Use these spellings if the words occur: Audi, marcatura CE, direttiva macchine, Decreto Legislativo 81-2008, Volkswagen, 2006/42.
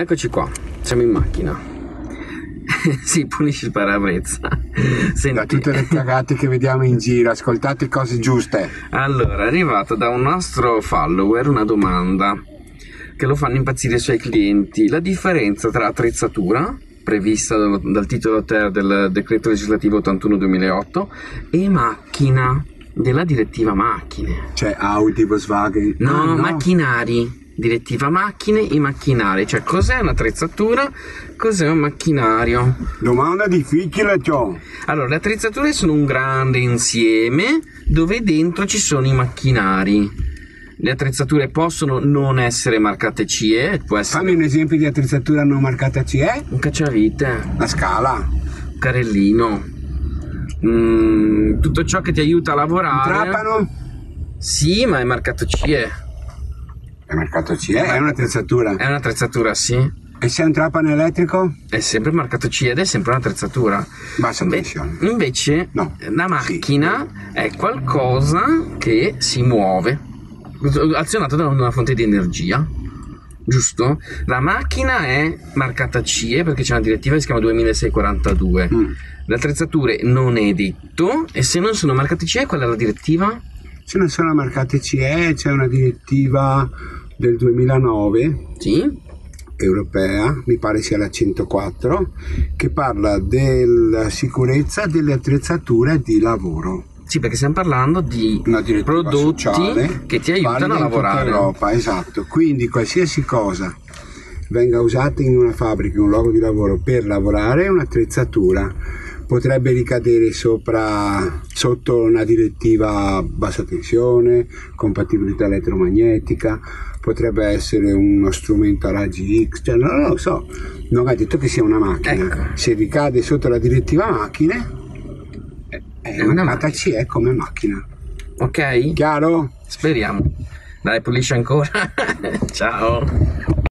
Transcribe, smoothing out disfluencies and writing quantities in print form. Eccoci qua, siamo in macchina. Sì, pulisci il parabrezza. Senti, da tutte le cagate che vediamo in giro, ascoltate cose giuste. Allora, è arrivata da un nostro follower una domanda che lo fanno impazzire i suoi clienti: la differenza tra attrezzatura, prevista dal titolo 3 del Decreto Legislativo 81-2008, e macchina, della direttiva macchine. Cioè Audi, Volkswagen. No, macchinari. Direttiva macchine e macchinari, cioè cos'è un'attrezzatura, cos'è un macchinario. Domanda difficile, ciò. Allora, le attrezzature sono un grande insieme dove dentro ci sono i macchinari. Le attrezzature possono non essere marcate CE, può essere... Fammi un esempio di attrezzatura non marcata CE. Un cacciavite, la scala, un carrellino, tutto ciò che ti aiuta a lavorare. Un trapano? Sì, ma è marcato CE. È marcato CE, è un'attrezzatura. È un'attrezzatura, sì. E se è un trapano elettrico? È sempre marcato CE ed è sempre un'attrezzatura. Bassa tensione. Invece no, la macchina sì, è qualcosa che si muove, azionato da una fonte di energia, giusto? La macchina è marcata CE perché c'è una direttiva che si chiama 2006/42. Le attrezzature non è detto, e se non sono marcate CE, qual è la direttiva? Ce ne sono marcate CE, c'è una direttiva del 2009, sì, europea, mi pare sia la 104, che parla della sicurezza delle attrezzature di lavoro. Sì, perché stiamo parlando di prodotti sociale, che ti aiutano a lavorare in tutta Europa, esatto. Quindi qualsiasi cosa venga usata in una fabbrica, in un luogo di lavoro per lavorare, è un'attrezzatura. Potrebbe ricadere sotto una direttiva bassa tensione, compatibilità elettromagnetica, potrebbe essere uno strumento a raggi X, cioè non lo so, non ha detto che sia una macchina. Ecco. Se ricade sotto la direttiva macchine, è una CE come macchina. Ok? Chiaro? Speriamo. Dai, pulisci ancora. Ciao.